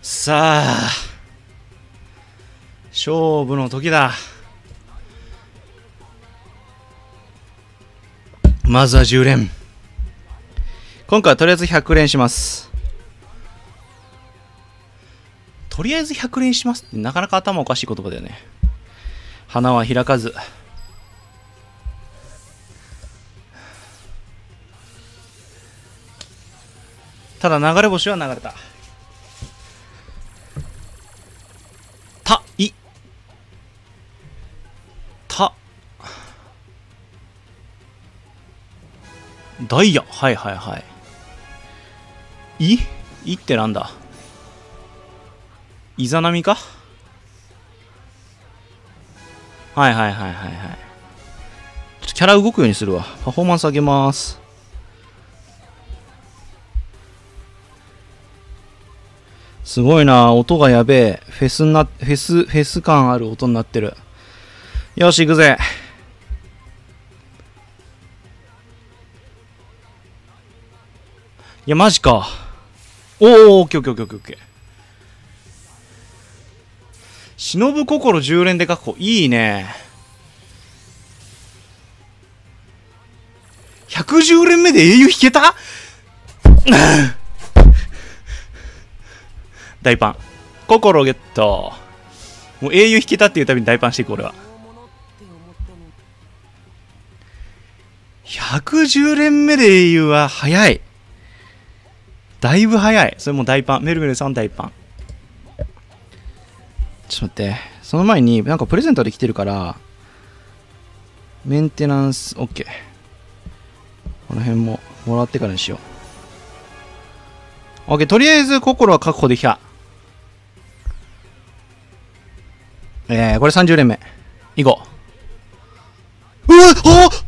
さあ勝負の時だ。まずは10連。今回はとりあえず100連します。とりあえず100連しますってなかなか頭おかしい言葉だよね。花は開かず。ただ流れ星は流れた。ダイヤ、はいはいはい。いってなんだ。イザナミか。はいはいはいはいはい。ちょっとキャラ動くようにするわ。パフォーマンス上げます。すごいな、音がやべえ。フェス感ある音になってる。よし行くぜ。いやマジか。おお、オッケーオッケーオッケーオッケー。忍ぶ心10連で確保、いいね。110連目で英雄引けた。大パン心ゲット。もう英雄引けたっていうたびに大パンしていく俺は。110連目で英雄は早い。だいぶ早い。それも大パン。メルメルさん大パン。ちょっと待って。その前に、なんかプレゼントできてるから、メンテナンス、OK。この辺も、もらってからにしよう。OK。とりあえず、心は確保できた。これ30連目。いこう。うわっ、あっ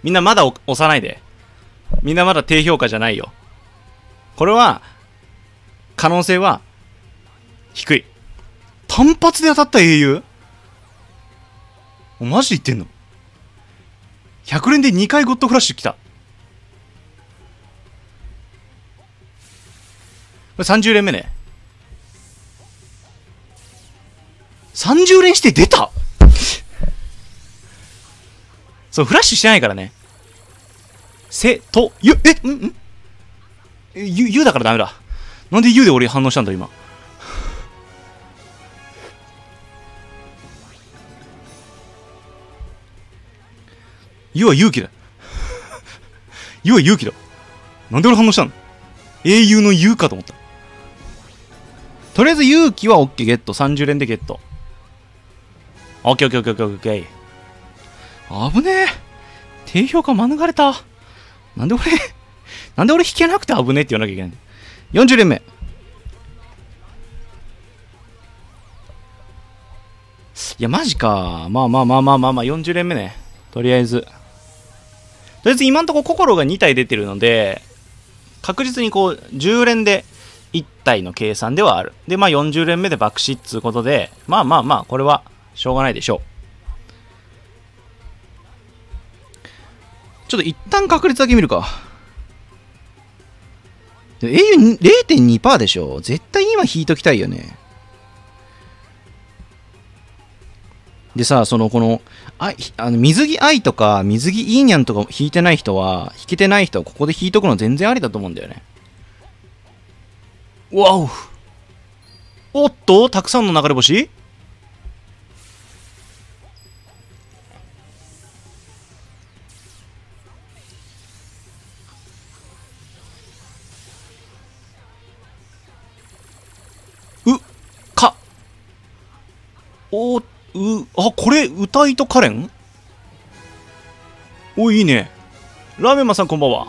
みんなまだ押さないで。みんなまだ低評価じゃないよ。これは、可能性は、低い。単発で当たった英雄？マジで言ってんの ?100 連で2回ゴッドフラッシュ来た。これ30連目ね。30連して出た？そう、フラッシュしてないからね。せ、と、ゆ、え、んんゆ、ゆだからダメだ。なんでゆで俺反応したんだ、今。ゆは勇気だ。ゆは勇気だ。なんで俺反応したの？英雄のゆかと思った。とりあえず勇気はオッケーゲット。30連でゲット。オッケーオッケーオッケーオッケー。危ねえ。低評価免れた。なんで俺引けなくて危ねえって言わなきゃいけない。40連目。いや、マジか。まあ、40連目ね。とりあえず今んとこ心が2体出てるので、確実にこう、10連で1体の計算ではある。で、まあ40連目で爆死っつうことで、まあ、これはしょうがないでしょう。ちょっと一旦確率だけ見るか。英雄 0.2% でしょ。絶対今引いときたいよね。でさ、水着愛とか、水着いいにゃんとか引けてない人はここで引いとくの全然ありだと思うんだよね。わお！おっと、たくさんの流れ星？おう、あ、これ、歌いとカレン？お、いいね。ラーメンマンさん、こんばんは。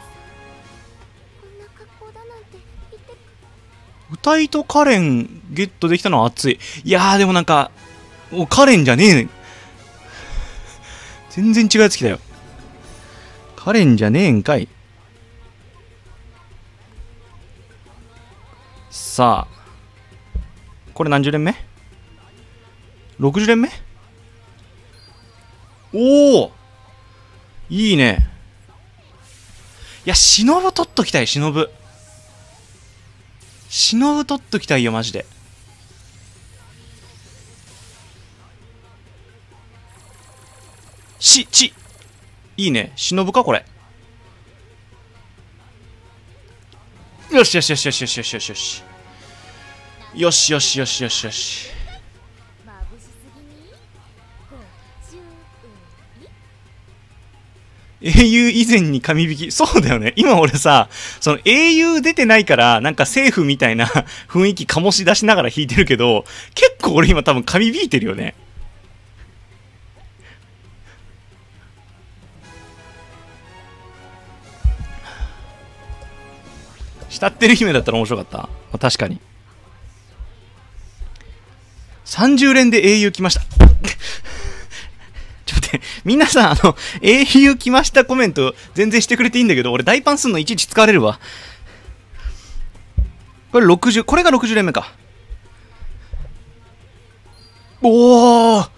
歌いとカレンゲットできたのは熱い。いやー、でもなんか、カレンじゃねえね。全然違うやつ来たよ。カレンじゃねえんかい。さあ、これ何十連目？60連目？おお、いいね。いや、忍取っときたい、忍取っときたいよ、マジで。いいね。忍か、これ。よしよしよしよしよしよしよしよし。よしよしよしよしよし。英雄以前に神引き。そうだよね。今俺さ、その英雄出てないから、なんかセーフみたいな雰囲気醸し出しながら弾いてるけど、結構俺今多分神引いてるよね。慕ってる姫だったら面白かった。まあ、確かに。30連で英雄来ました。ちょっと待って、みんなさ、英雄来ましたコメント全然してくれていいんだけど、俺大パンすんのいちいち使われるわ。これ60、これが60連目か。おー、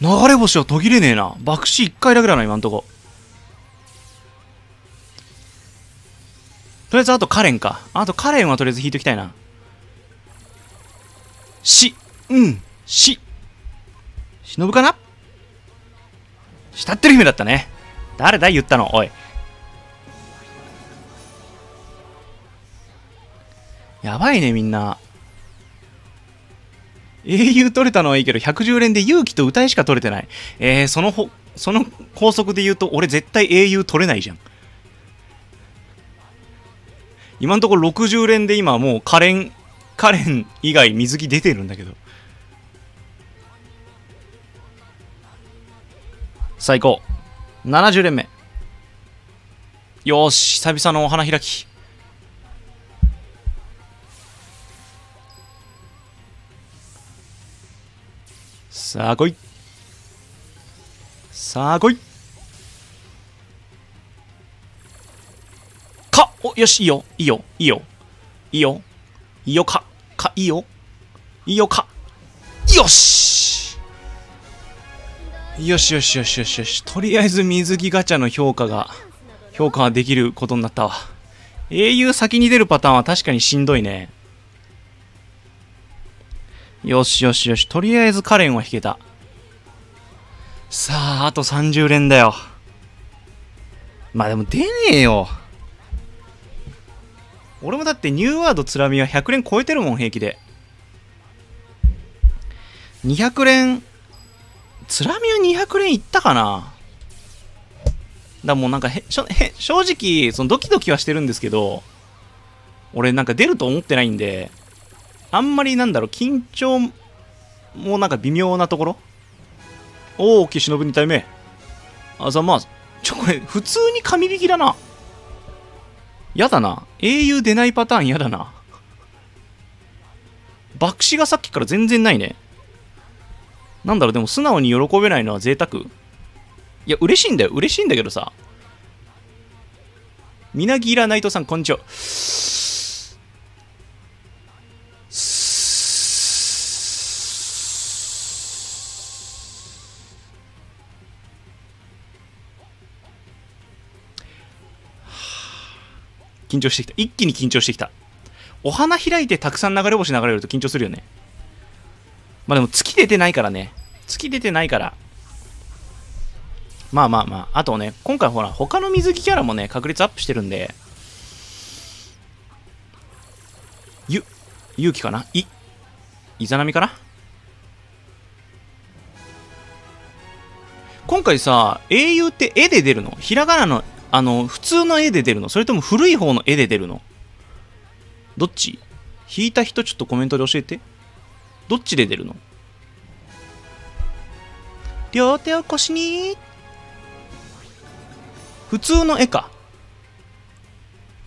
流れ星は途切れねえな。爆死1回だけだな、今んとこ。とりあえずあとカレンか。あとカレンはとりあえず引いときたいな。忍かな。慕ってる姫だったね。誰だ言ったの、おい。やばいね、みんな。英雄取れたのはいいけど、110連で勇気と歌いしか取れてない。その法則で言うと、俺絶対英雄取れないじゃん。今のところ60連で今もうカレン以外水着出てるんだけど。最高。70連目。よーし、久々のお花開き。さあ来い。さあ来い。よし、いいよ、いいよ、いいよ、いいよ、いいよ、いいよ、いいよ、よしよしよしよしよしよし。とりあえず水着ガチャの評価ができることになったわ。英雄先に出るパターンは確かにしんどいね。よしよしよし、とりあえずカレンは引けた。さあ、あと30連だよ。まあでも出ねえよ。俺もだってニューワードつらみは100連超えてるもん、平気で。200連、つらみは200連いったかな。だからもうなんか正直、そのドキドキはしてるんですけど、俺なんか出ると思ってないんで、あんまりなんだろう、緊張もなんか微妙なところ。おお、忍2体目。あざまあ、これ普通に神引きだな。やだな。英雄出ないパターンやだな。爆死がさっきから全然ないね。なんだろう、でも素直に喜べないのは贅沢。いや、嬉しいんだよ。嬉しいんだけどさ。みなぎらナイトさん、こんにちは。緊張してきた。一気に緊張してきた。お花開いてたくさん流れ星流れると緊張するよね。まあでも月出てないからね。月出てないから。まあまあまあ。あとね、今回ほら、他の水着キャラもね、確率アップしてるんで。勇気かな、イザナミかな。今回さ、英雄って絵で出るの？ひらがなの普通の絵で出るの？それとも古い方の絵で出るの？どっち？引いた人ちょっとコメントで教えて。どっちで出るの？両手を腰に。普通の絵か。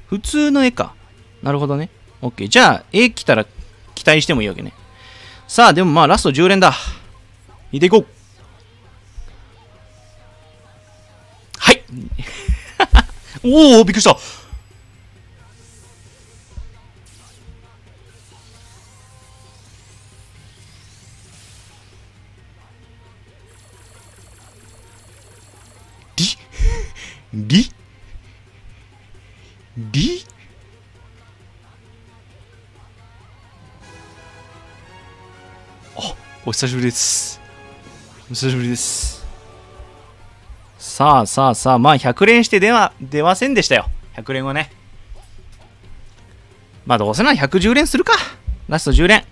普通の絵か。なるほどね。OK。じゃあ、絵来たら期待してもいいわけね。さあ、でもまあ、ラスト10連だ。引いていこう。はいおお、びっくりした。あ、お久しぶりです。お久しぶりです。さあ、まあ100連して出ませんでしたよ。100連はね。まあどうせなら110連するか。ラスト10連。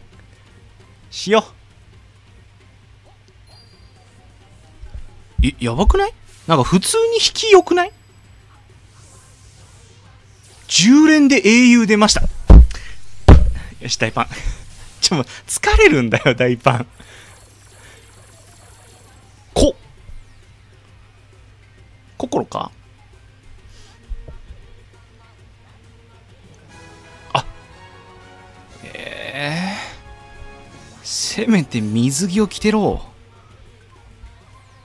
しよう。やばくない？なんか普通に引き良くない？ 10 連で英雄出ました。よし、大パン。ちょっと疲れるんだよ、大パン。心か？あ、せめて水着を着てろ。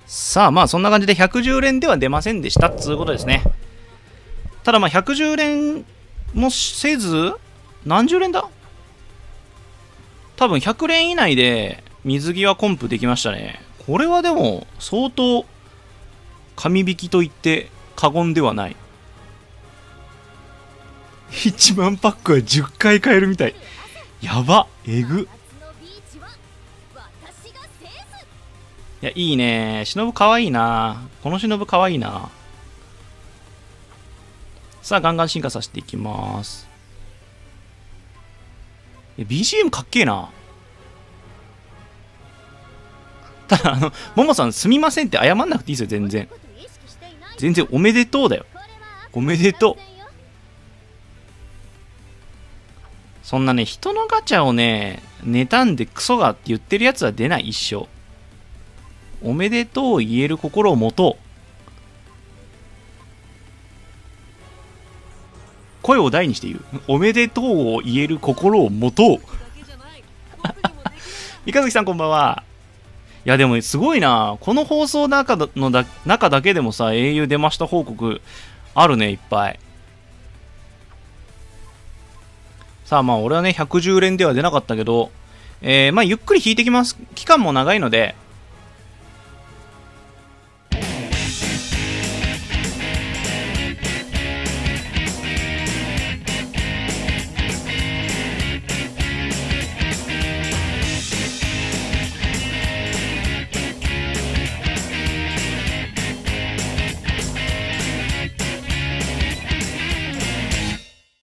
さあ、まあそんな感じで110連では出ませんでしたっつうことですね。ただまあ110連もせず、何十連だ？多分100連以内で水着はコンプできましたね。これはでも相当神引きと言って過言ではない。1万パックは10回買えるみたい。やば、えぐ。いや、いいね。忍かわいいな。この忍かわいいな。さあ、ガンガン進化させていきます。BGM かっけえな。ただ、ももさんすみませんって謝んなくていいですよ、全然。全然おめでとうだよ。おめでとう。そんなね、人のガチャをね、妬んでクソがって言ってるやつは出ない、一生。おめでとうを言える心を持とう。声を大にして言う。おめでとうを言える心を持とう。三日月さんこんばんは。いやでもすごいな。この放送中だけでもさ、英雄出ました報告あるね、いっぱい。さあまあ俺はね、110連では出なかったけど、まあゆっくり引いてきます。期間も長いので、